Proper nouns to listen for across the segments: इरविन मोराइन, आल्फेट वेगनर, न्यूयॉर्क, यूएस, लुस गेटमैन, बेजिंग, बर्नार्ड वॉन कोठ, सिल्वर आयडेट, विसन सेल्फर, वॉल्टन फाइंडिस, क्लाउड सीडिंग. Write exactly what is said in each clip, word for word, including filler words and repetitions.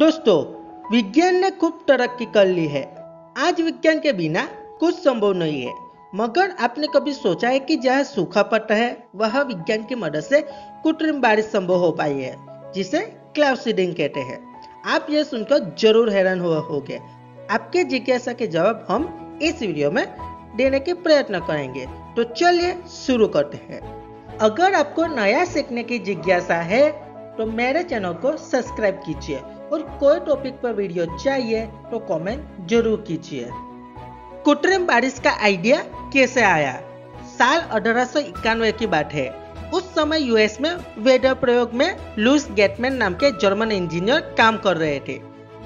दोस्तों, विज्ञान ने खूब तरक्की कर ली है। आज विज्ञान के बिना कुछ संभव नहीं है, मगर आपने कभी सोचा है कि जहाँ सूखा पड़ता है वहाँ विज्ञान की मदद से कृत्रिम बारिश संभव हो पाई है, जिसे क्लाउड सीडिंग कहते हैं। आप यह सुनकर जरूर हैरान हुए होंगे। आपके जिज्ञासा के जवाब हम इस वीडियो में देने के प्रयत्न करेंगे, तो चलिए शुरू करते हैं। अगर आपको नया सीखने की जिज्ञासा है तो मेरे चैनल को सब्सक्राइब कीजिए और कोई टॉपिक पर वीडियो चाहिए तो कमेंट जरूर कीजिए। कृत्रिम बारिश का आइडिया कैसे आया? साल अठारह सौ इक्यानवे की बात है। उस समय यूएस में वेदर प्रयोग में लुस गेटमैन नाम के जर्मन इंजीनियर काम कर रहे थे।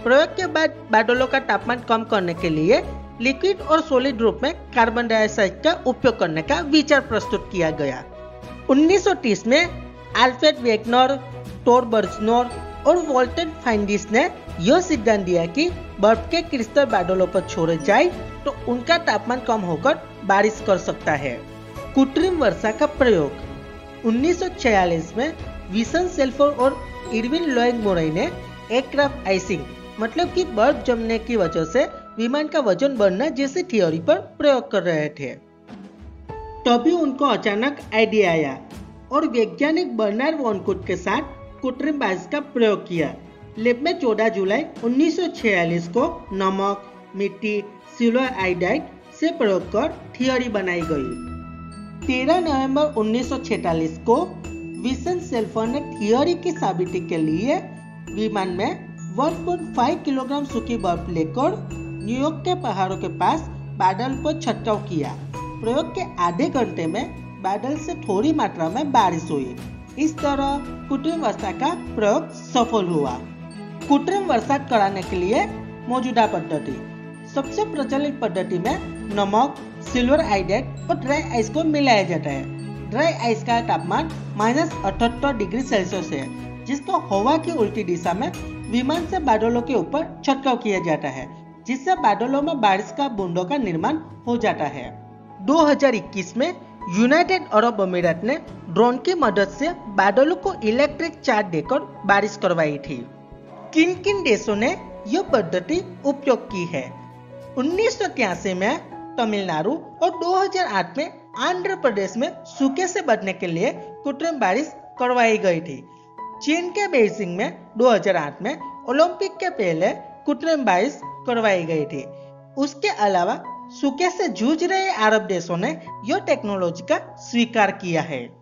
प्रयोग के बाद बादलों का तापमान कम करने के लिए लिक्विड और सॉलिड रूप में कार्बन डाइऑक्साइड का उपयोग करने का विचार प्रस्तुत किया गया। उन्नीस सौ तीस में आल्फेट वेगनर और वॉल्टन फाइंडिस ने यह सिद्धांत दिया कि बर्फ के क्रिस्टल बादलों पर छोड़े जाए तो उनका तापमान कम होकर बारिश कर सकता है। कृत्रिम वर्षा का प्रयोग। उन्नीस सौ छियालीस में विसन सेल्फर और इरविन मोराइन ने एयरक्राफ्ट आइसिंग मतलब कि बर्फ जमने की वजह से विमान का वजन बढ़ना जैसी थियोरी पर प्रयोग कर रहे थे। तभी उनको अचानक आइडिया आया और वैज्ञानिक बर्नार्ड वॉन कोठ के साथ कृत्रिम बारिश का प्रयोग किया। लैब में चौदह जुलाई उन्नीस सौ छियालीस को नमक, मिट्टी, सिल्वर आयडेट से प्रयोग कर थियोरी बनाई गई। तेरह नवंबर उन्नीस सौ छियालीस को विसन सेल्फर ने थियोरी की साबिती के लिए विमान में एक पॉइंट पाँच किलोग्राम सूखी बर्फ लेकर न्यूयॉर्क के पहाड़ों के पास बादल पर छंटाव किया। प्रयोग के आधे घंटे में बादल से थोड़ी मात्रा में बारिश हुई। इस तरह कृत्रिम वर्षा का प्रयोग सफल हुआ। कृत्रिम वर्षा कराने के लिए मौजूदा पद्धति। सबसे प्रचलित पद्धति में नमक, सिल्वर आयडेट और ड्राई आइस को मिलाया जाता है। ड्राई आइस का तापमान माइनस अठहत्तर डिग्री सेल्सियस है, जिसको हवा की उल्टी दिशा में विमान से बादलों के ऊपर छंटकाव किया जाता है, जिससे बादलों में बारिश का बूंदों का निर्माण हो जाता है। दो हज़ार इक्कीस में यूनाइटेड अरब अमीरात ने ड्रोन की मदद से बादलों को इलेक्ट्रिक चार्ज देकर बारिश करवाई थी। किन किन देशों ने यह पद्धति उपयोग की है? उन्नीस सौ तिरासी में तमिलनाडु और दो हज़ार आठ में आंध्र प्रदेश में सूखे से बचने के लिए कृत्रिम बारिश करवाई गई थी। चीन के बेजिंग में दो हज़ार आठ में ओलंपिक के पहले कृत्रिम बारिश करवाई गई थी। उसके अलावा सूखे से जूझ रहे अरब देशों ने यह टेक्नोलॉजी का स्वीकार किया है।